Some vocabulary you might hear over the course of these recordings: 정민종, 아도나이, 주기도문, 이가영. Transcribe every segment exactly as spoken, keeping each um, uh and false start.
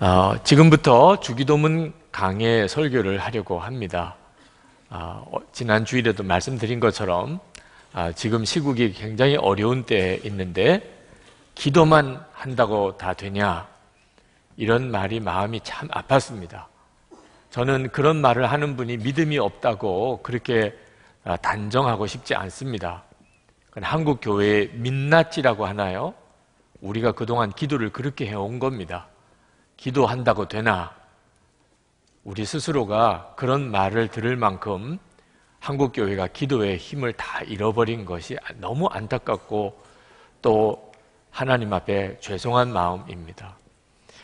어, 지금부터 주기도문 강해 설교를 하려고 합니다. 어, 지난 주일에도 말씀드린 것처럼 아, 지금 시국이 굉장히 어려운 때에 있는데 기도만 한다고 다 되냐, 이런 말이 마음이 참 아팠습니다. 저는 그런 말을 하는 분이 믿음이 없다고 그렇게 단정하고 싶지 않습니다. 한국 교회의 민낯이라고 하나요? 우리가 그동안 기도를 그렇게 해온 겁니다. 기도한다고 되나? 우리 스스로가 그런 말을 들을 만큼 한국 교회가 기도의 힘을 다 잃어버린 것이 너무 안타깝고 또 하나님 앞에 죄송한 마음입니다.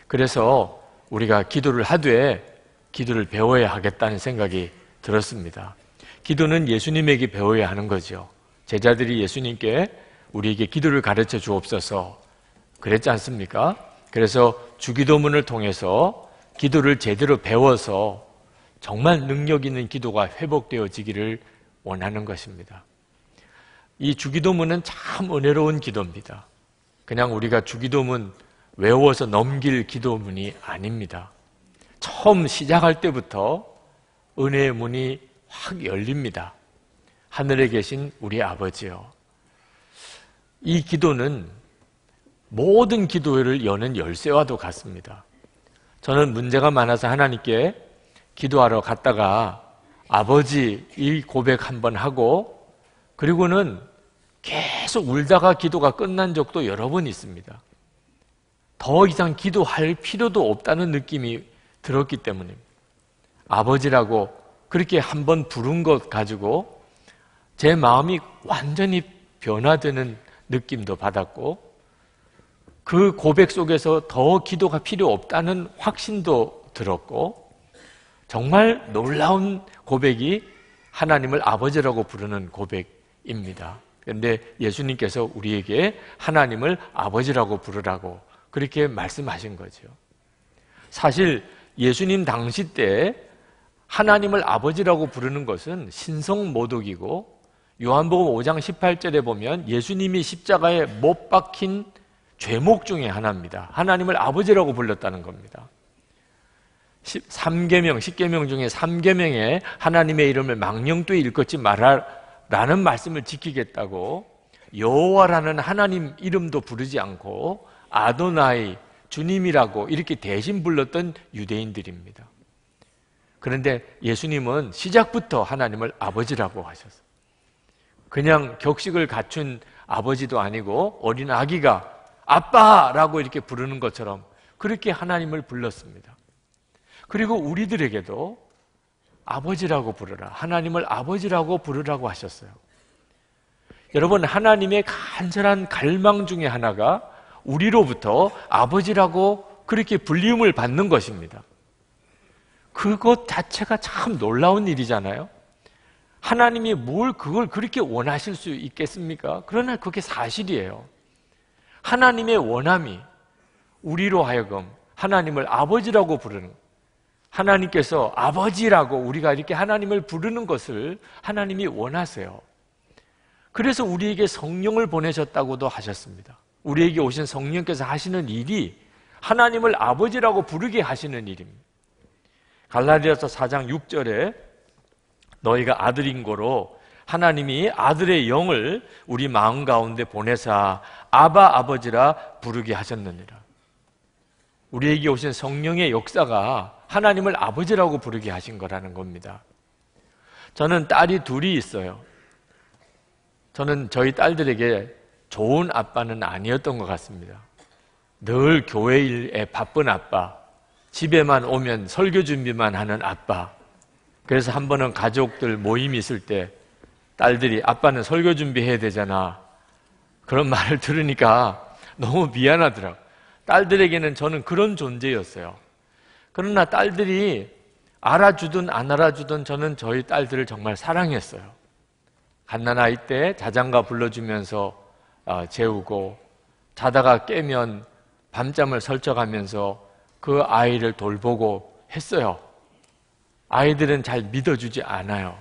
그래서 우리가 기도를 하되 기도를 배워야 하겠다는 생각이 들었습니다. 기도는 예수님에게 배워야 하는 거죠. 제자들이 예수님께 우리에게 기도를 가르쳐 주옵소서 그랬지 않습니까? 그래서 주기도문을 통해서 기도를 제대로 배워서 정말 능력 있는 기도가 회복되어지기를 원하는 것입니다. 이 주기도문은 참 은혜로운 기도입니다. 그냥 우리가 주기도문 외워서 넘길 기도문이 아닙니다. 처음 시작할 때부터 은혜의 문이 확 열립니다. 하늘에 계신 우리 아버지요. 이 기도는 모든 기도회를 여는 열쇠와도 같습니다. 저는 문제가 많아서 하나님께 기도하러 갔다가 아버지 이 고백 한번 하고 그리고는 계속 울다가 기도가 끝난 적도 여러 번 있습니다. 더 이상 기도할 필요도 없다는 느낌이 들었기 때문입니다. 아버지라고 그렇게 한번 부른 것 가지고 제 마음이 완전히 변화되는 느낌도 받았고 그 고백 속에서 더 기도가 필요 없다는 확신도 들었고 정말 놀라운 고백이 하나님을 아버지라고 부르는 고백입니다. 그런데 예수님께서 우리에게 하나님을 아버지라고 부르라고 그렇게 말씀하신 거죠. 사실 예수님 당시 때 하나님을 아버지라고 부르는 것은 신성모독이고 요한복음 오 장 십팔 절에 보면 예수님이 십자가에 못 박힌 죄목 중에 하나입니다. 하나님을 아버지라고 불렀다는 겁니다. 삼 계명, 십 계명 중에 삼 계명에 하나님의 이름을 망령되이 일컫지 말아라는 말씀을 지키겠다고 여호와라는 하나님 이름도 부르지 않고 아도나이, 주님이라고 이렇게 대신 불렀던 유대인들입니다. 그런데 예수님은 시작부터 하나님을 아버지라고 하셨어요. 그냥 격식을 갖춘 아버지도 아니고 어린 아기가 아빠라고 이렇게 부르는 것처럼 그렇게 하나님을 불렀습니다. 그리고 우리들에게도 아버지라고 부르라, 하나님을 아버지라고 부르라고 하셨어요. 여러분, 하나님의 간절한 갈망 중에 하나가 우리로부터 아버지라고 그렇게 불리움을 받는 것입니다. 그것 자체가 참 놀라운 일이잖아요. 하나님이 뭘 그걸 그렇게 원하실 수 있겠습니까? 그러나 그게 사실이에요. 하나님의 원함이 우리로 하여금 하나님을 아버지라고 부르는, 하나님께서 아버지라고 우리가 이렇게 하나님을 부르는 것을 하나님이 원하세요. 그래서 우리에게 성령을 보내셨다고도 하셨습니다. 우리에게 오신 성령께서 하시는 일이 하나님을 아버지라고 부르게 하시는 일입니다. 갈라디아서 사 장 육 절에 너희가 아들인 거로 하나님이 아들의 영을 우리 마음 가운데 보내사 아바 아버지라 부르게 하셨느니라. 우리에게 오신 성령의 역사가 하나님을 아버지라고 부르게 하신 거라는 겁니다. 저는 딸이 둘이 있어요. 저는 저희 딸들에게 좋은 아빠는 아니었던 것 같습니다. 늘 교회 일에 바쁜 아빠, 집에만 오면 설교 준비만 하는 아빠. 그래서 한 번은 가족들 모임이 있을 때 딸들이 아빠는 설교 준비해야 되잖아, 그런 말을 들으니까 너무 미안하더라고요. 딸들에게는 저는 그런 존재였어요. 그러나 딸들이 알아주든 안 알아주든 저는 저희 딸들을 정말 사랑했어요. 갓난아이 때 자장가 불러주면서 재우고 자다가 깨면 밤잠을 설쳐가면서 그 아이를 돌보고 했어요. 아이들은 잘 믿어주지 않아요.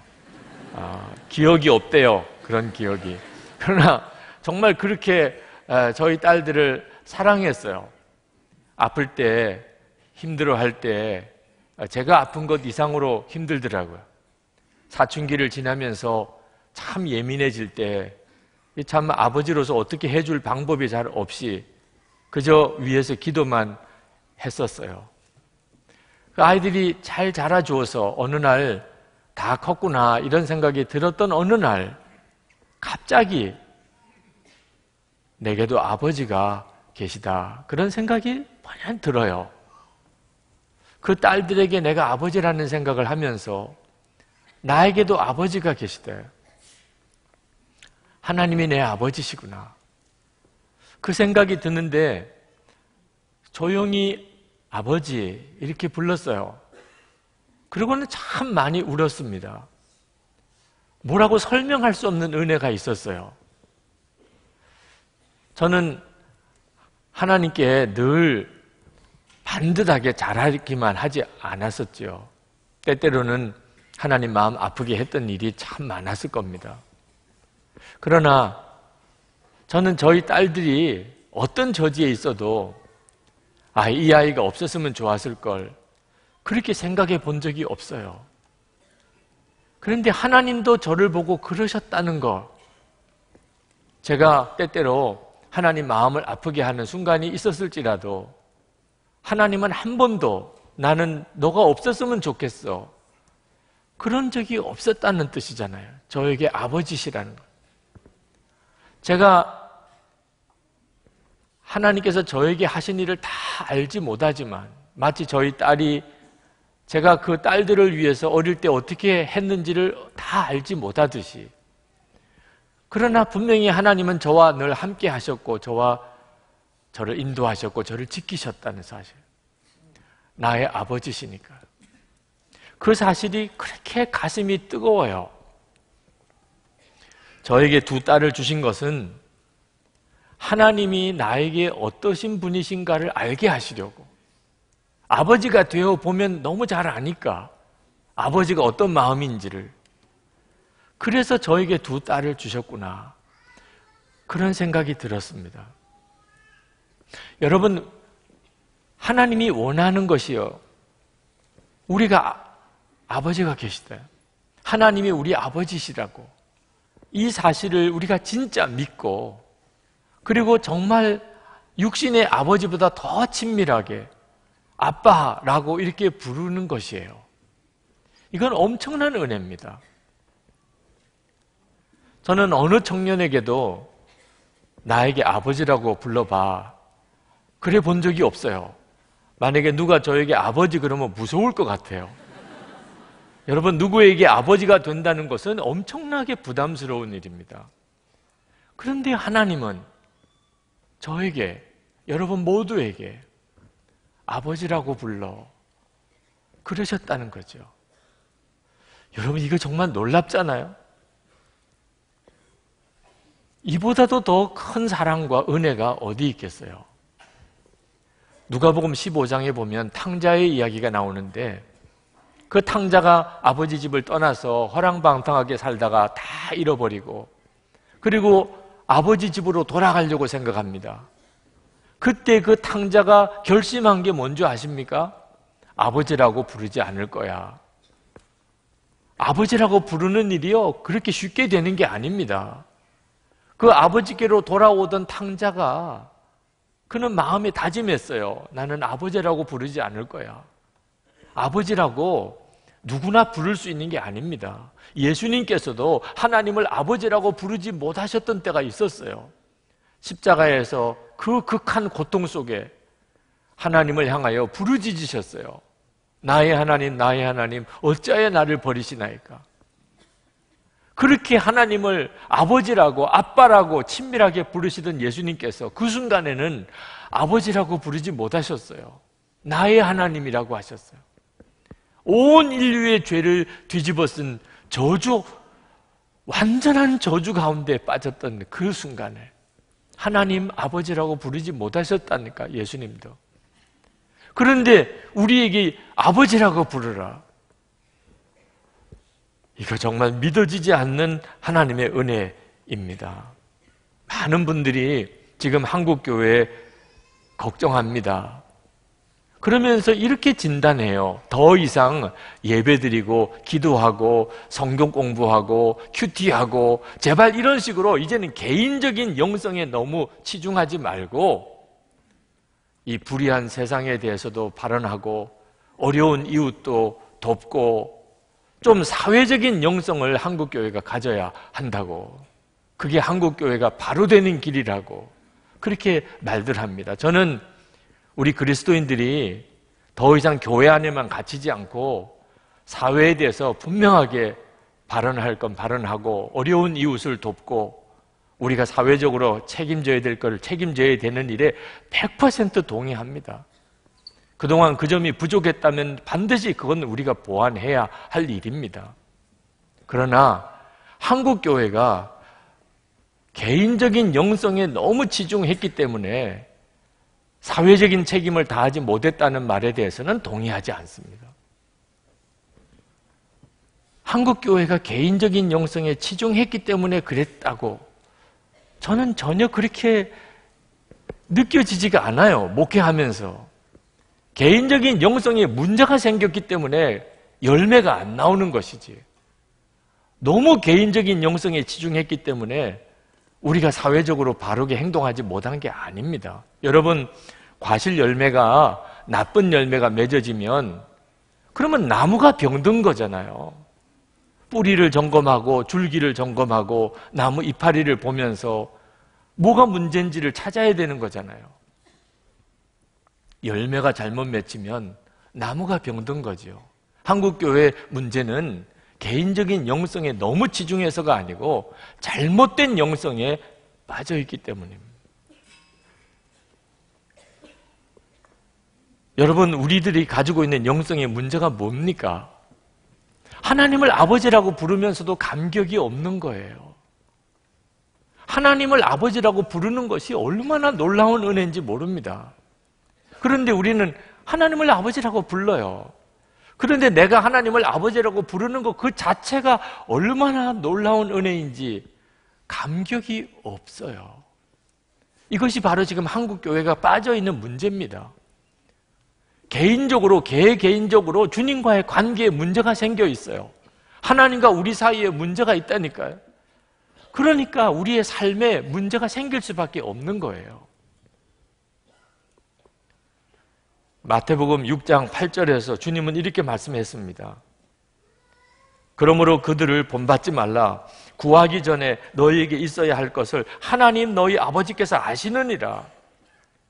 어, 기억이 없대요, 그런 기억이. 그러나 정말 그렇게 저희 딸들을 사랑했어요. 아플 때 힘들어할 때 제가 아픈 것 이상으로 힘들더라고요. 사춘기를 지나면서 참 예민해질 때 참 아버지로서 어떻게 해줄 방법이 잘 없이 그저 위에서 기도만 했었어요. 그 아이들이 잘 자라주어서 어느 날 다 컸구나 이런 생각이 들었던 어느 날 갑자기 내게도 아버지가 계시다 그런 생각이 많이 들어요. 그 딸들에게 내가 아버지라는 생각을 하면서 나에게도 아버지가 계시대. 하나님이 내 아버지시구나. 그 생각이 드는데 조용히 아버지 이렇게 불렀어요. 그러고는 참 많이 울었습니다. 뭐라고 설명할 수 없는 은혜가 있었어요. 저는 하나님께 늘 반듯하게 잘하기만 하지 않았었죠. 때때로는 하나님 마음 아프게 했던 일이 참 많았을 겁니다. 그러나 저는 저희 딸들이 어떤 저지에 있어도 아, 이 아이가 없었으면 좋았을 걸 그렇게 생각해 본 적이 없어요. 그런데 하나님도 저를 보고 그러셨다는 거, 제가 때때로 하나님 마음을 아프게 하는 순간이 있었을지라도 하나님은 한 번도 나는 너가 없었으면 좋겠어 그런 적이 없었다는 뜻이잖아요. 저에게 아버지시라는 거. 제가 하나님께서 저에게 하신 일을 다 알지 못하지만 마치 저희 딸이 제가 그 딸들을 위해서 어릴 때 어떻게 했는지를 다 알지 못하듯이, 그러나 분명히 하나님은 저와 늘 함께 하셨고 저와 저를 인도하셨고 저를 지키셨다는 사실, 나의 아버지시니까 그 사실이 그렇게 가슴이 뜨거워요. 저에게 두 딸을 주신 것은 하나님이 나에게 어떠신 분이신가를 알게 하시려고, 아버지가 되어보면 너무 잘 아니까 아버지가 어떤 마음인지를, 그래서 저에게 두 딸을 주셨구나 그런 생각이 들었습니다. 여러분, 하나님이 원하는 것이요, 우리가 아버지가 계시다, 하나님이 우리 아버지시라고 이 사실을 우리가 진짜 믿고, 그리고 정말 육신의 아버지보다 더 친밀하게 아빠라고 이렇게 부르는 것이에요. 이건 엄청난 은혜입니다. 저는 어느 청년에게도 나에게 아버지라고 불러봐 그래 본 적이 없어요. 만약에 누가 저에게 아버지 그러면 무서울 것 같아요. 여러분, 누구에게 아버지가 된다는 것은 엄청나게 부담스러운 일입니다. 그런데 하나님은 저에게, 여러분 모두에게 아버지라고 불러 그러셨다는 거죠. 여러분, 이거 정말 놀랍잖아요. 이보다도 더 큰 사랑과 은혜가 어디 있겠어요. 누가복음 십오 장에 보면 탕자의 이야기가 나오는데, 그 탕자가 아버지 집을 떠나서 허랑방탕하게 살다가 다 잃어버리고 그리고 아버지 집으로 돌아가려고 생각합니다. 그때 그 탕자가 결심한 게 뭔지 아십니까? 아버지라고 부르지 않을 거야. 아버지라고 부르는 일이요, 그렇게 쉽게 되는 게 아닙니다. 그 아버지께로 돌아오던 탕자가 그는 마음에 다짐했어요. 나는 아버지라고 부르지 않을 거야. 아버지라고 누구나 부를 수 있는 게 아닙니다. 예수님께서도 하나님을 아버지라고 부르지 못하셨던 때가 있었어요. 십자가에서 그 극한 고통 속에 하나님을 향하여 부르짖으셨어요. 나의 하나님, 나의 하나님, 어찌하여 나를 버리시나이까. 그렇게 하나님을 아버지라고, 아빠라고 친밀하게 부르시던 예수님께서 그 순간에는 아버지라고 부르지 못하셨어요. 나의 하나님이라고 하셨어요. 온 인류의 죄를 뒤집어 쓴 저주, 완전한 저주 가운데 빠졌던 그 순간에 하나님 아버지라고 부르지 못하셨다니까, 예수님도. 그런데 우리에게 아버지라고 부르라. 이거 정말 믿어지지 않는 하나님의 은혜입니다. 많은 분들이 지금 한국교회에 걱정합니다. 그러면서 이렇게 진단해요. 더 이상 예배드리고 기도하고 성경 공부하고 큐티하고 제발 이런 식으로 이제는 개인적인 영성에 너무 치중하지 말고 이 불의한 세상에 대해서도 발언하고 어려운 이웃도 돕고 좀 사회적인 영성을 한국교회가 가져야 한다고, 그게 한국교회가 바로 되는 길이라고 그렇게 말들 합니다. 저는 우리 그리스도인들이 더 이상 교회 안에만 갇히지 않고 사회에 대해서 분명하게 발언할 건 발언하고 어려운 이웃을 돕고 우리가 사회적으로 책임져야 될 걸 책임져야 되는 일에 백 퍼센트 동의합니다. 그동안 그 점이 부족했다면 반드시 그건 우리가 보완해야 할 일입니다. 그러나 한국교회가 개인적인 영성에 너무 치중했기 때문에 사회적인 책임을 다하지 못했다는 말에 대해서는 동의하지 않습니다. 한국교회가 개인적인 영성에 치중했기 때문에 그랬다고 저는 전혀 그렇게 느껴지지가 않아요. 목회하면서 개인적인 영성에 문제가 생겼기 때문에 열매가 안 나오는 것이지, 너무 개인적인 영성에 치중했기 때문에 우리가 사회적으로 바르게 행동하지 못한 게 아닙니다. 여러분, 과실 열매가 나쁜 열매가 맺어지면 그러면 나무가 병든 거잖아요. 뿌리를 점검하고 줄기를 점검하고 나무 이파리를 보면서 뭐가 문제인지를 찾아야 되는 거잖아요. 열매가 잘못 맺히면 나무가 병든 거죠. 한국교회 문제는 개인적인 영성에 너무 치중해서가 아니고 잘못된 영성에 빠져있기 때문입니다. 여러분, 우리들이 가지고 있는 영성의 문제가 뭡니까? 하나님을 아버지라고 부르면서도 감격이 없는 거예요. 하나님을 아버지라고 부르는 것이 얼마나 놀라운 은혜인지 모릅니다. 그런데 우리는 하나님을 아버지라고 불러요. 그런데 내가 하나님을 아버지라고 부르는 것 그 자체가 얼마나 놀라운 은혜인지 감격이 없어요. 이것이 바로 지금 한국교회가 빠져있는 문제입니다. 개인적으로, 개개인적으로 주님과의 관계에 문제가 생겨 있어요. 하나님과 우리 사이에 문제가 있다니까요. 그러니까 우리의 삶에 문제가 생길 수밖에 없는 거예요. 마태복음 육 장 팔 절에서 주님은 이렇게 말씀했습니다. 그러므로 그들을 본받지 말라. 구하기 전에 너희에게 있어야 할 것을 하나님 너희 아버지께서 아시느니라.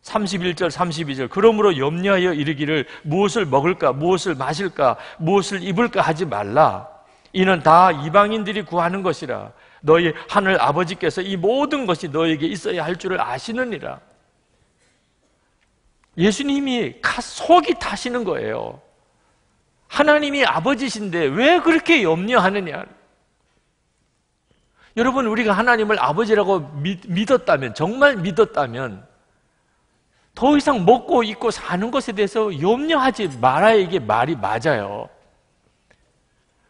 삼십일 절 삼십이 절. 그러므로 염려하여 이르기를 무엇을 먹을까 무엇을 마실까 무엇을 입을까 하지 말라. 이는 다 이방인들이 구하는 것이라. 너희 하늘 아버지께서 이 모든 것이 너희에게 있어야 할 줄을 아시느니라. 예수님이 속이 타시는 거예요. 하나님이 아버지신데 왜 그렇게 염려하느냐. 여러분, 우리가 하나님을 아버지라고 믿었다면, 정말 믿었다면 더 이상 먹고 입고 사는 것에 대해서 염려하지 말아야 이게 말이 맞아요.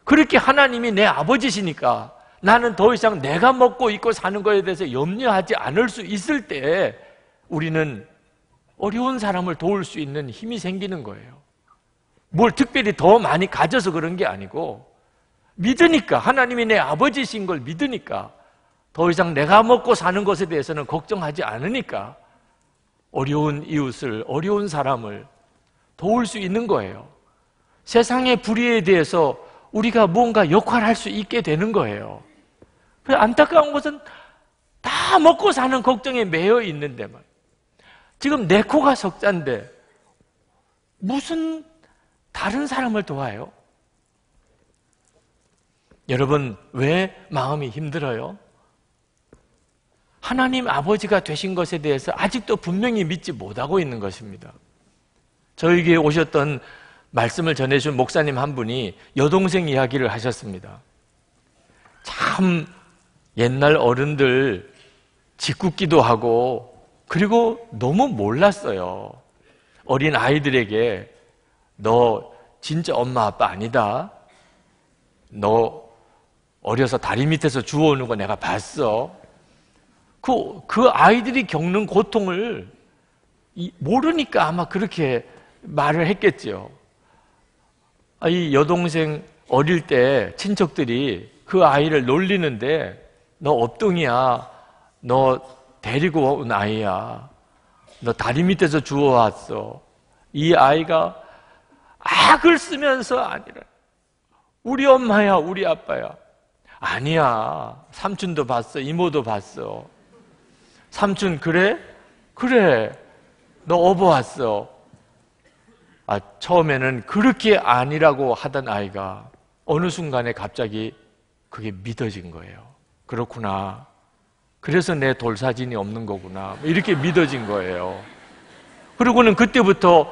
그렇게 하나님이 내 아버지시니까 나는 더 이상 내가 먹고 입고 사는 것에 대해서 염려하지 않을 수 있을 때 우리는 어려운 사람을 도울 수 있는 힘이 생기는 거예요. 뭘 특별히 더 많이 가져서 그런 게 아니고 믿으니까, 하나님이 내 아버지신 걸 믿으니까 더 이상 내가 먹고 사는 것에 대해서는 걱정하지 않으니까 어려운 이웃을, 어려운 사람을 도울 수 있는 거예요. 세상의 불의에 대해서 우리가 뭔가 역할할 수 있게 되는 거예요. 안타까운 것은 다 먹고 사는 걱정에 매여 있는데만, 지금 내 코가 석잔데 무슨 다른 사람을 도와요? 여러분, 왜 마음이 힘들어요? 하나님 아버지가 되신 것에 대해서 아직도 분명히 믿지 못하고 있는 것입니다. 저에게 오셨던 말씀을 전해준 목사님 한 분이 여동생 이야기를 하셨습니다. 참 옛날 어른들 짓궂기도 하고 그리고 너무 몰랐어요. 어린 아이들에게 너 진짜 엄마 아빠 아니다. 너 어려서 다리 밑에서 주워오는 거 내가 봤어. 그, 그 아이들이 겪는 고통을 모르니까 아마 그렇게 말을 했겠죠. 이 여동생 어릴 때 친척들이 그 아이를 놀리는데 너 업동이야, 너 데리고 온 아이야, 너 다리 밑에서 주워왔어. 이 아이가 악을 쓰면서 아니라 우리 엄마야, 우리 아빠야. 아니야, 삼촌도 봤어, 이모도 봤어. 삼촌 그래? 그래, 너 업어왔어. 아, 처음에는 그렇게 아니라고 하던 아이가 어느 순간에 갑자기 그게 믿어진 거예요. 그렇구나, 그래서 내 돌사진이 없는 거구나, 이렇게 믿어진 거예요. 그러고는 그때부터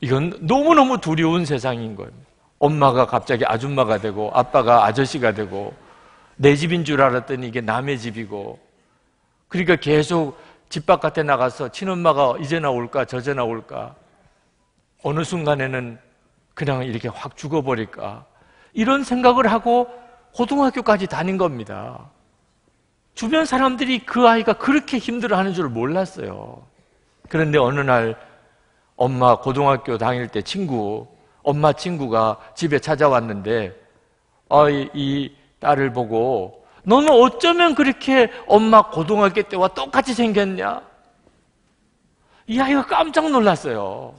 이건 너무너무 두려운 세상인 거예요. 엄마가 갑자기 아줌마가 되고 아빠가 아저씨가 되고 내 집인 줄 알았더니 이게 남의 집이고, 그러니까 계속 집 바깥에 나가서 친엄마가 이제 나올까 저제 나올까, 어느 순간에는 그냥 이렇게 확 죽어버릴까, 이런 생각을 하고 고등학교까지 다닌 겁니다. 주변 사람들이 그 아이가 그렇게 힘들어하는 줄 몰랐어요. 그런데 어느 날 엄마 고등학교 다닐 때 친구, 엄마 친구가 집에 찾아왔는데 아, 이 딸을 보고 너는 어쩌면 그렇게 엄마 고등학교 때와 똑같이 생겼냐? 이 아이가 깜짝 놀랐어요.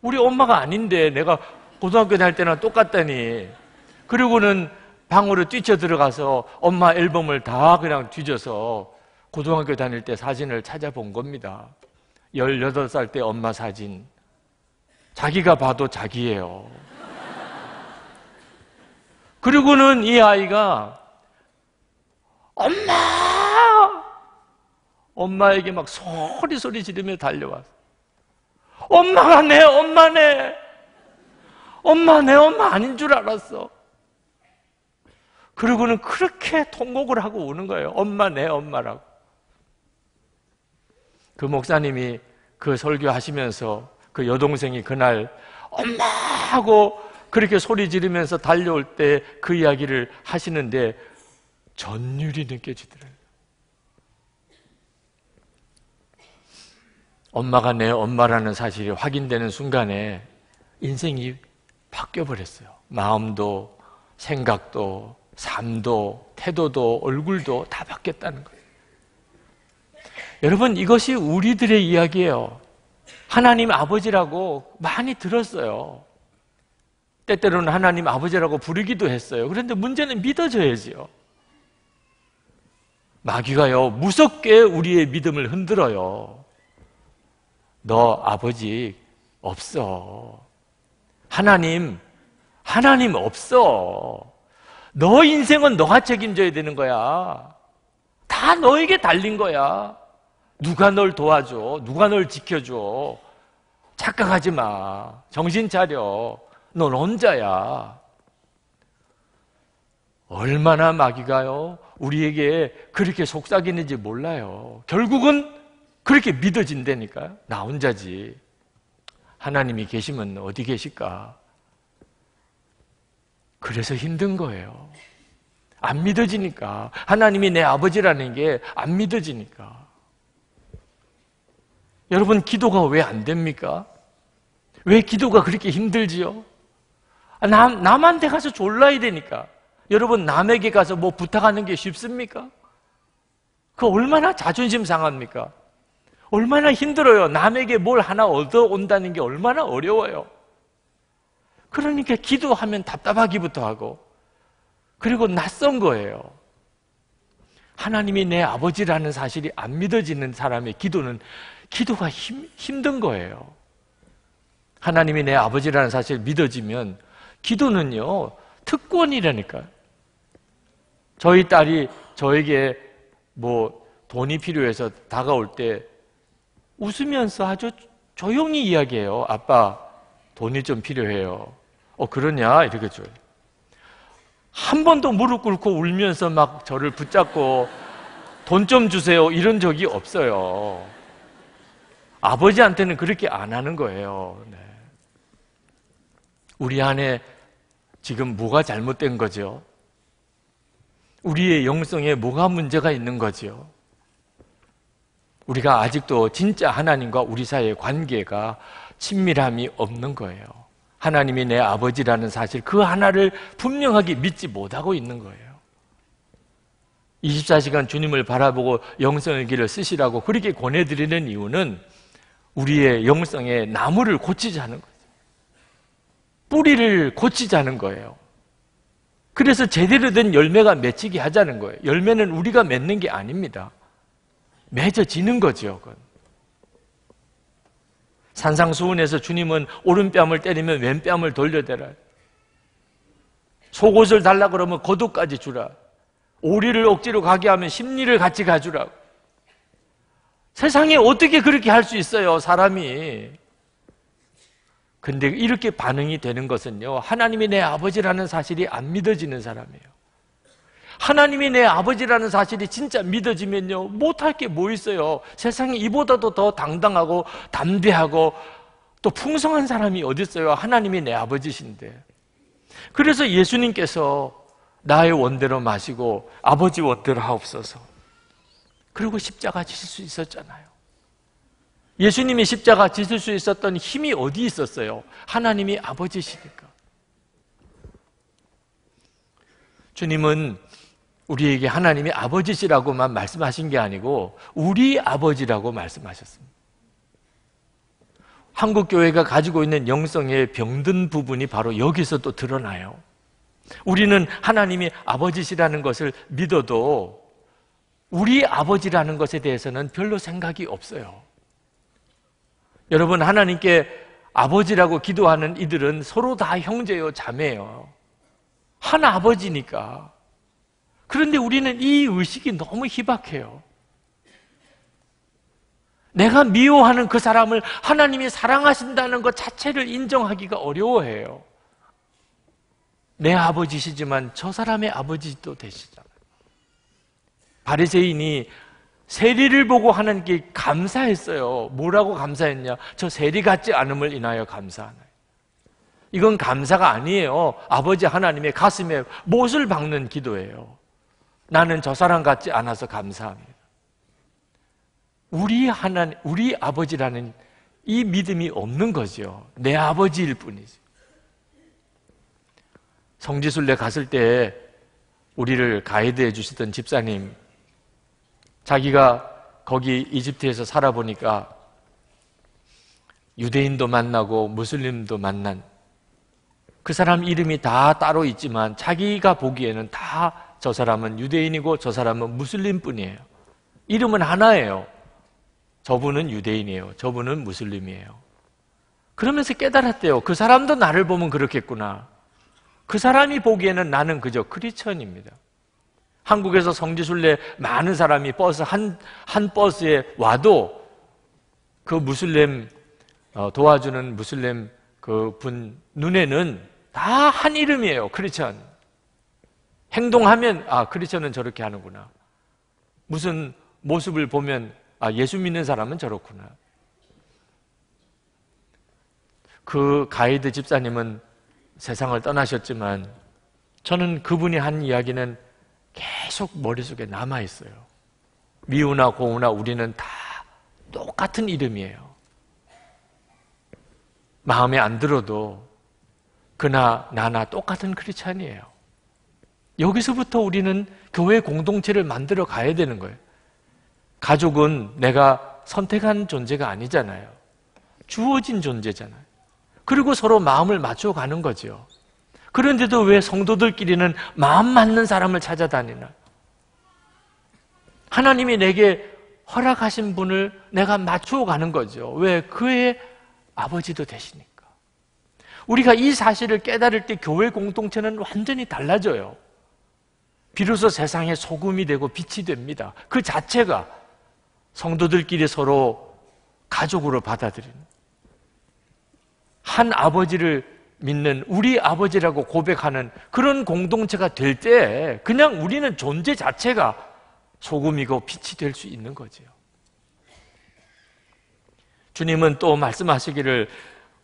우리 엄마가 아닌데 내가 고등학교 다닐 때랑 똑같다니. 그리고는 방으로 뛰쳐 들어가서 엄마 앨범을 다 그냥 뒤져서 고등학교 다닐 때 사진을 찾아본 겁니다. 열여덟 살 때 엄마 사진. 자기가 봐도 자기예요. 그리고는 이 아이가 엄마! 엄마에게 막 소리소리 지르며 달려왔어. 엄마가 내 엄마네! 엄마 내 엄마 아닌 줄 알았어. 그리고는 그렇게 통곡을 하고 우는 거예요. 엄마 내 엄마라고. 그 목사님이 그 설교하시면서 그 여동생이 그날 엄마 하고 그렇게 소리 지르면서 달려올 때 그 이야기를 하시는데 전율이 느껴지더라고요. 엄마가 내 엄마라는 사실이 확인되는 순간에 인생이 바뀌어버렸어요. 마음도 생각도 삶도 태도도 얼굴도 다 바뀌었다는 거예요. 여러분, 이것이 우리들의 이야기예요. 하나님 아버지라고 많이 들었어요. 때때로는 하나님 아버지라고 부르기도 했어요. 그런데 문제는 믿어져야지요. 마귀가요, 무섭게 우리의 믿음을 흔들어요. 너 아버지 없어. 하나님, 하나님 없어. 너 인생은 너가 책임져야 되는 거야. 다 너에게 달린 거야. 누가 널 도와줘? 누가 널 지켜줘? 착각하지 마. 정신 차려. 넌 혼자야. 얼마나 마귀가요, 우리에게 그렇게 속삭이는지 몰라요. 결국은 그렇게 믿어진다니까요. 나 혼자지. 하나님이 계시면 어디 계실까? 그래서 힘든 거예요. 안 믿어지니까. 하나님이 내 아버지라는 게 안 믿어지니까. 여러분, 기도가 왜 안 됩니까? 왜 기도가 그렇게 힘들지요? 남, 남한테 가서 졸라야 되니까. 여러분, 남에게 가서 뭐 부탁하는 게 쉽습니까? 그거 얼마나 자존심 상합니까? 얼마나 힘들어요. 남에게 뭘 하나 얻어온다는 게 얼마나 어려워요. 그러니까 기도하면 답답하기부터 하고, 그리고 낯선 거예요. 하나님이 내 아버지라는 사실이 안 믿어지는 사람의 기도는 기도가 힘, 힘든 거예요. 하나님이 내 아버지라는 사실 믿어지면 기도는요, 특권이라니까요. 저희 딸이 저에게 뭐 돈이 필요해서 다가올 때 웃으면서 아주 조용히 이야기해요. 아빠, 돈이 좀 필요해요. 어, 그러냐? 이렇게 줘요. 한 번도 무릎 꿇고 울면서 막 저를 붙잡고 돈 좀 주세요, 이런 적이 없어요. 아버지한테는 그렇게 안 하는 거예요. 네. 우리 안에 지금 뭐가 잘못된 거죠? 우리의 영성에 뭐가 문제가 있는 거죠? 우리가 아직도 진짜 하나님과 우리 사이의 관계가 친밀함이 없는 거예요. 하나님이 내 아버지라는 사실 그 하나를 분명하게 믿지 못하고 있는 거예요. 이십사 시간 주님을 바라보고 영성의 길을 쓰시라고 그렇게 권해드리는 이유는 우리의 영성의 나무를 고치자는 거예요. 뿌리를 고치자는 거예요. 그래서 제대로 된 열매가 맺히게 하자는 거예요. 열매는 우리가 맺는 게 아닙니다. 맺어지는 거죠. 그건. 산상수훈에서 주님은 오른뺨을 때리면 왼뺨을 돌려대라. 속옷을 달라 그러면 겉옷까지 주라. 오리를 억지로 가게 하면 십리를 같이 가주라고. 세상에 어떻게 그렇게 할 수 있어요, 사람이. 근데 이렇게 반응이 되는 것은요, 하나님이 내 아버지라는 사실이 안 믿어지는 사람이에요. 하나님이 내 아버지라는 사실이 진짜 믿어지면요, 못할 게 뭐 있어요. 세상에 이보다도 더 당당하고 담대하고 또 풍성한 사람이 어디 있어요. 하나님이 내 아버지신데. 그래서 예수님께서 나의 원대로 마시고 아버지 원대로 하옵소서. 그리고 십자가 지실 수 있었잖아요. 예수님이 십자가 지실 수 있었던 힘이 어디 있었어요? 하나님이 아버지시니까. 주님은 우리에게 하나님이 아버지시라고만 말씀하신 게 아니고 우리 아버지라고 말씀하셨습니다. 한국교회가 가지고 있는 영성의 병든 부분이 바로 여기서 또 드러나요. 우리는 하나님이 아버지시라는 것을 믿어도 우리 아버지라는 것에 대해서는 별로 생각이 없어요. 여러분, 하나님께 아버지라고 기도하는 이들은 서로 다 형제요, 자매예요. 한 아버지니까. 그런데 우리는 이 의식이 너무 희박해요. 내가 미워하는 그 사람을 하나님이 사랑하신다는 것 자체를 인정하기가 어려워해요. 내 아버지시지만 저 사람의 아버지도 되시잖아요. 바리새인이 세리를 보고 하나님께 감사했어요. 뭐라고 감사했냐? 저 세리 같지 않음을 인하여 감사하네. 이건 감사가 아니에요. 아버지 하나님의 가슴에 못을 박는 기도예요. 나는 저 사람 같지 않아서 감사합니다. 우리 하나님, 우리 아버지라는 이 믿음이 없는 거죠. 내 아버지일 뿐이지. 성지순례 갔을 때 우리를 가이드해 주시던 집사님, 자기가 거기 이집트에서 살아보니까 유대인도 만나고 무슬림도 만난, 그 사람 이름이 다 따로 있지만 자기가 보기에는 다 저 사람은 유대인이고 저 사람은 무슬림뿐이에요. 이름은 하나예요. 저분은 유대인이에요. 저분은 무슬림이에요. 그러면서 깨달았대요. 그 사람도 나를 보면 그렇겠구나. 그 사람이 보기에는 나는 그저 크리스천입니다. 한국에서 성지순례 많은 사람이 버스 한, 한 버스에 와도 그 무슬림 어, 도와주는 무슬림 그 분 눈에는 다 한 이름이에요. 크리스천. 행동하면 아, 크리스천은 저렇게 하는구나. 무슨 모습을 보면 아, 예수 믿는 사람은 저렇구나. 그 가이드 집사님은 세상을 떠나셨지만 저는 그분이 한 이야기는 계속 머릿속에 남아있어요. 미우나 고우나 우리는 다 똑같은 이름이에요. 마음에 안 들어도 그나 나나 똑같은 크리스찬이에요. 여기서부터 우리는 교회 공동체를 만들어 가야 되는 거예요. 가족은 내가 선택한 존재가 아니잖아요. 주어진 존재잖아요. 그리고 서로 마음을 맞춰가는 거죠. 그런데도 왜 성도들끼리는 마음 맞는 사람을 찾아다니나? 하나님이 내게 허락하신 분을 내가 맞춰가는 거죠. 왜? 그의 아버지도 되시니까. 우리가 이 사실을 깨달을 때 교회 공동체는 완전히 달라져요. 비로소 세상의 소금이 되고 빛이 됩니다. 그 자체가 성도들끼리 서로 가족으로 받아들이는, 한 아버지를 믿는, 우리 아버지라고 고백하는 그런 공동체가 될 때 그냥 우리는 존재 자체가 소금이고 빛이 될 수 있는 거죠. 주님은 또 말씀하시기를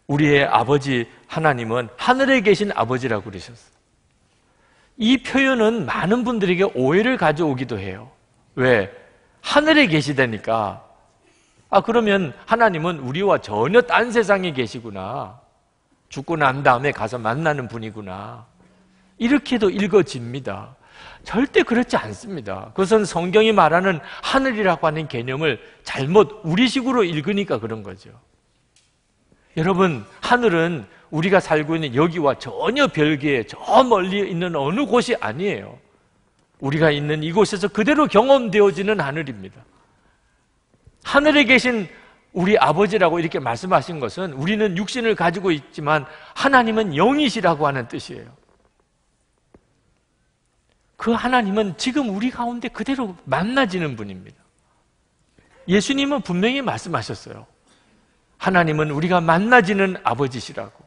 우리의 아버지 하나님은 하늘에 계신 아버지라고 그러셨어요. 이 표현은 많은 분들에게 오해를 가져오기도 해요. 왜? 하늘에 계시다니까 아, 그러면 하나님은 우리와 전혀 딴 세상에 계시구나. 죽고 난 다음에 가서 만나는 분이구나. 이렇게도 읽어집니다. 절대 그렇지 않습니다. 그것은 성경이 말하는 하늘이라고 하는 개념을 잘못 우리식으로 읽으니까 그런 거죠. 여러분, 하늘은 우리가 살고 있는 여기와 전혀 별개의 저 멀리 있는 어느 곳이 아니에요. 우리가 있는 이곳에서 그대로 경험되어지는 하늘입니다. 하늘에 계신 우리 아버지라고 이렇게 말씀하신 것은 우리는 육신을 가지고 있지만 하나님은 영이시라고 하는 뜻이에요. 그 하나님은 지금 우리 가운데 그대로 만나지는 분입니다. 예수님은 분명히 말씀하셨어요. 하나님은 우리가 만나지는 아버지시라고.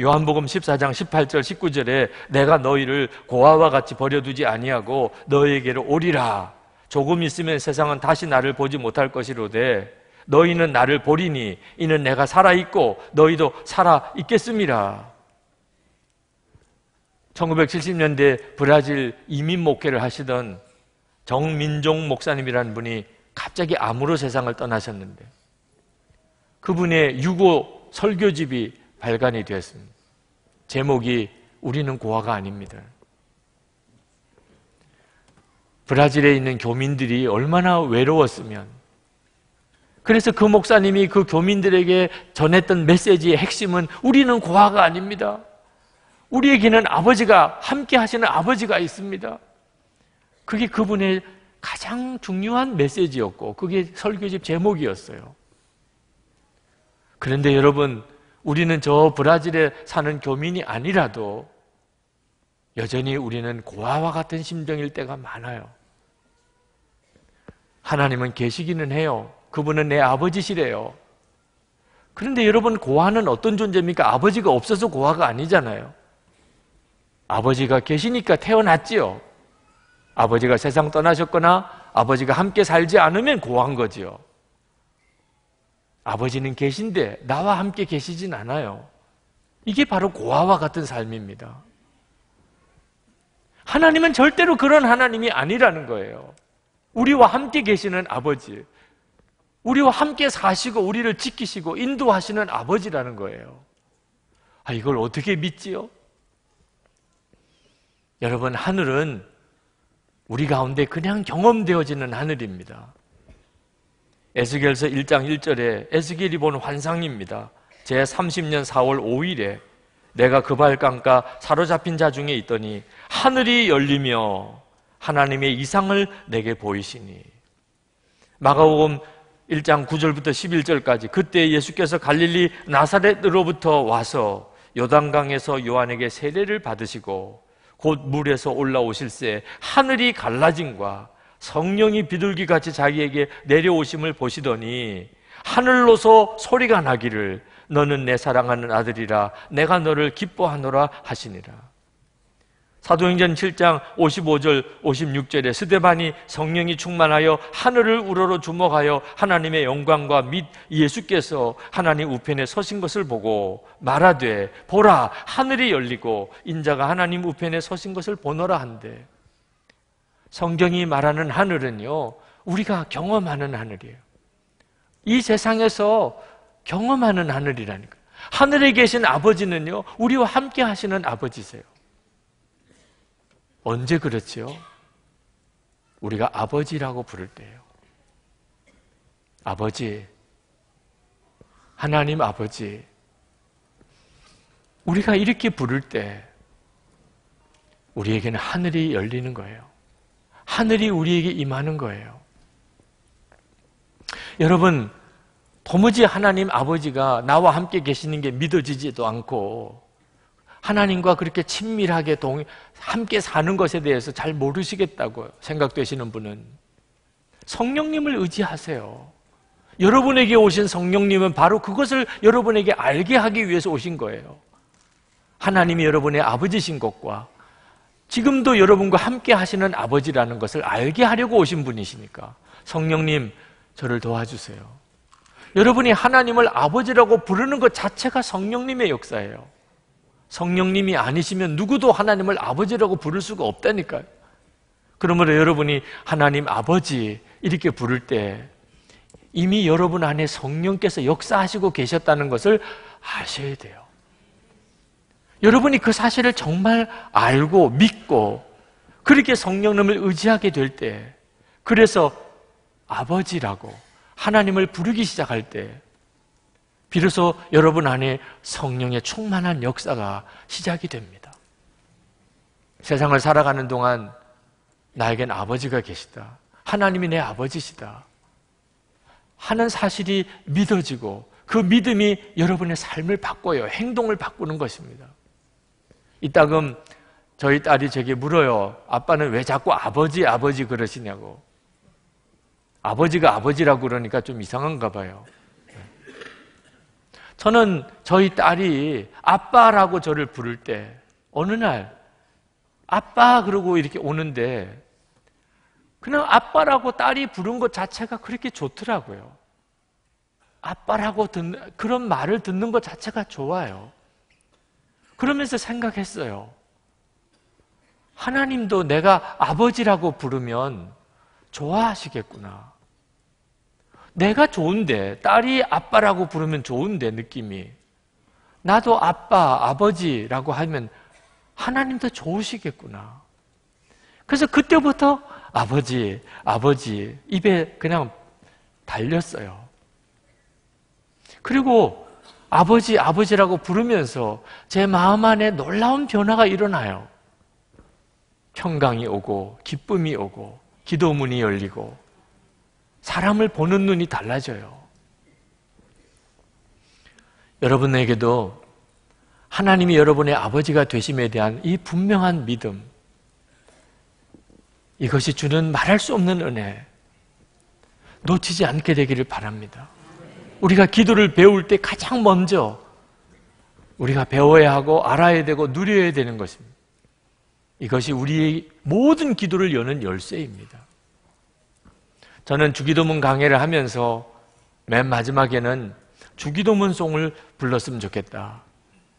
요한복음 십사 장 십팔 절 십구 절에 내가 너희를 고아와 같이 버려두지 아니하고 너희에게로 오리라. 조금 있으면 세상은 다시 나를 보지 못할 것이로되 너희는 나를 보리니 이는 내가 살아있고 너희도 살아있겠음이라. 천구백칠십 년대 브라질 이민 목회를 하시던 정민종 목사님이라는 분이 갑자기 암으로 세상을 떠나셨는데 그분의 유고 설교집이 발간이 되었습니다. 제목이 우리는 고아가 아닙니다. 브라질에 있는 교민들이 얼마나 외로웠으면, 그래서 그 목사님이 그 교민들에게 전했던 메시지의 핵심은 우리는 고아가 아닙니다. 우리에게는 아버지가, 함께 하시는 아버지가 있습니다. 그게 그분의 가장 중요한 메시지였고 그게 설교집 제목이었어요. 그런데 여러분, 우리는 저 브라질에 사는 교민이 아니라도 여전히 우리는 고아와 같은 심정일 때가 많아요. 하나님은 계시기는 해요. 그분은 내 아버지시래요. 그런데 여러분, 고아는 어떤 존재입니까? 아버지가 없어서 고아가 아니잖아요. 아버지가 계시니까 태어났지요. 아버지가 세상 떠나셨거나 아버지가 함께 살지 않으면 고아인 거지요. 아버지는 계신데 나와 함께 계시진 않아요. 이게 바로 고아와 같은 삶입니다. 하나님은 절대로 그런 하나님이 아니라는 거예요. 우리와 함께 계시는 아버지, 우리와 함께 사시고 우리를 지키시고 인도하시는 아버지라는 거예요. 아, 이걸 어떻게 믿지요? 여러분, 하늘은 우리 가운데 그냥 경험되어지는 하늘입니다. 에스겔서 일 장 일 절에 에스겔이 본 환상입니다. 제삼십 년 사 월 오 일에 내가 그발강가 사로잡힌 자 중에 있더니 하늘이 열리며 하나님의 이상을 내게 보이시니. 마가복음 일 장 구 절부터 십일 절까지 그때 예수께서 갈릴리 나사렛으로부터 와서 요단강에서 요한에게 세례를 받으시고 곧 물에서 올라오실새 하늘이 갈라진과 성령이 비둘기같이 자기에게 내려오심을 보시더니 하늘로서 소리가 나기를 너는 내 사랑하는 아들이라 내가 너를 기뻐하노라 하시니라. 사도행전 칠 장 오십오 절 오십육 절에 스데반이 성령이 충만하여 하늘을 우러러 주목하여 하나님의 영광과 및 예수께서 하나님 우편에 서신 것을 보고 말하되 보라 하늘이 열리고 인자가 하나님 우편에 서신 것을 보노라 한대. 성경이 말하는 하늘은요, 우리가 경험하는 하늘이에요. 이 세상에서 경험하는 하늘이라니까. 하늘에 계신 아버지는요, 우리와 함께 하시는 아버지세요. 언제 그렇지요? 우리가 아버지라고 부를 때예요. 아버지, 하나님 아버지, 우리가 이렇게 부를 때 우리에게는 하늘이 열리는 거예요. 하늘이 우리에게 임하는 거예요. 여러분, 도무지 하나님 아버지가 나와 함께 계시는 게 믿어지지도 않고 하나님과 그렇게 친밀하게 동, 함께 사는 것에 대해서 잘 모르시겠다고 생각되시는 분은 성령님을 의지하세요. 여러분에게 오신 성령님은 바로 그것을 여러분에게 알게 하기 위해서 오신 거예요. 하나님이 여러분의 아버지신 것과 지금도 여러분과 함께 하시는 아버지라는 것을 알게 하려고 오신 분이시니까 성령님, 저를 도와주세요. 여러분이 하나님을 아버지라고 부르는 것 자체가 성령님의 역사예요. 성령님이 아니시면 누구도 하나님을 아버지라고 부를 수가 없다니까요. 그러므로 여러분이 하나님 아버지 이렇게 부를 때 이미 여러분 안에 성령께서 역사하시고 계셨다는 것을 아셔야 돼요. 여러분이 그 사실을 정말 알고 믿고 그렇게 성령님을 의지하게 될 때, 그래서 아버지라고 하나님을 부르기 시작할 때 비로소 여러분 안에 성령의 충만한 역사가 시작이 됩니다. 세상을 살아가는 동안 나에겐 아버지가 계시다, 하나님이 내 아버지시다 하는 사실이 믿어지고 그 믿음이 여러분의 삶을 바꿔요. 행동을 바꾸는 것입니다. 이따금 저희 딸이 제게 물어요. 아빠는 왜 자꾸 아버지 아버지 그러시냐고. 아버지가 아버지라고 그러니까 좀 이상한가 봐요. 저는 저희 딸이 아빠라고 저를 부를 때 어느 날 아빠 그러고 이렇게 오는데 그냥 아빠라고 딸이 부른 것 자체가 그렇게 좋더라고요. 아빠라고 듣는 그런 말을 듣는 것 자체가 좋아요. 그러면서 생각했어요. 하나님도 내가 아버지라고 부르면 좋아하시겠구나. 내가 좋은데, 딸이 아빠라고 부르면 좋은데 느낌이, 나도 아빠, 아버지라고 하면 하나님도 좋으시겠구나. 그래서 그때부터 아버지, 아버지 입에 그냥 달렸어요. 그리고 아버지, 아버지라고 부르면서 제 마음 안에 놀라운 변화가 일어나요. 평강이 오고 기쁨이 오고 기도문이 열리고 사람을 보는 눈이 달라져요. 여러분에게도 하나님이 여러분의 아버지가 되심에 대한 이 분명한 믿음, 이것이 주는 말할 수 없는 은혜, 놓치지 않게 되기를 바랍니다. 우리가 기도를 배울 때 가장 먼저 우리가 배워야 하고 알아야 되고 누려야 되는 것입니다. 이것이 우리의 모든 기도를 여는 열쇠입니다. 저는 주기도문 강해를 하면서 맨 마지막에는 주기도문 송을 불렀으면 좋겠다.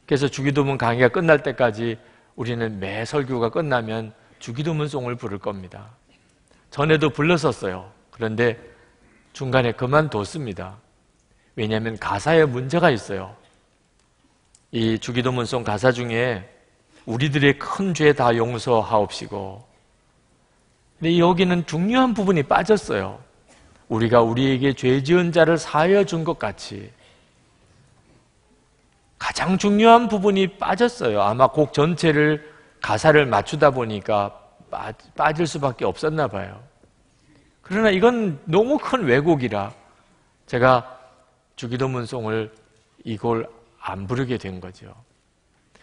그래서 주기도문 강해가 끝날 때까지 우리는 매 설교가 끝나면 주기도문 송을 부를 겁니다. 전에도 불렀었어요. 그런데 중간에 그만뒀습니다. 왜냐하면 가사에 문제가 있어요. 이 주기도문 송 가사 중에 우리들의 큰 죄 다 용서하옵시고, 근데 여기는 중요한 부분이 빠졌어요. 우리가 우리에게 죄 지은 자를 사하여 준 것 같이, 가장 중요한 부분이 빠졌어요. 아마 곡 전체를 가사를 맞추다 보니까 빠, 빠질 수밖에 없었나 봐요. 그러나 이건 너무 큰 왜곡이라 제가 주기도문송을 이걸 안 부르게 된 거죠.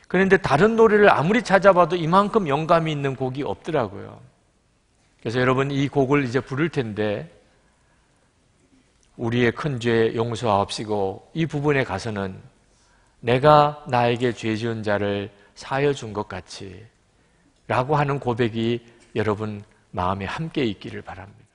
그런데 다른 노래를 아무리 찾아봐도 이만큼 영감이 있는 곡이 없더라고요. 그래서 여러분, 이 곡을 이제 부를 텐데 우리의 큰 죄 용서하옵시고 이 부분에 가서는 내가 나에게 죄 지은 자를 사하여 준 것 같이 라고 하는 고백이 여러분 마음에 함께 있기를 바랍니다.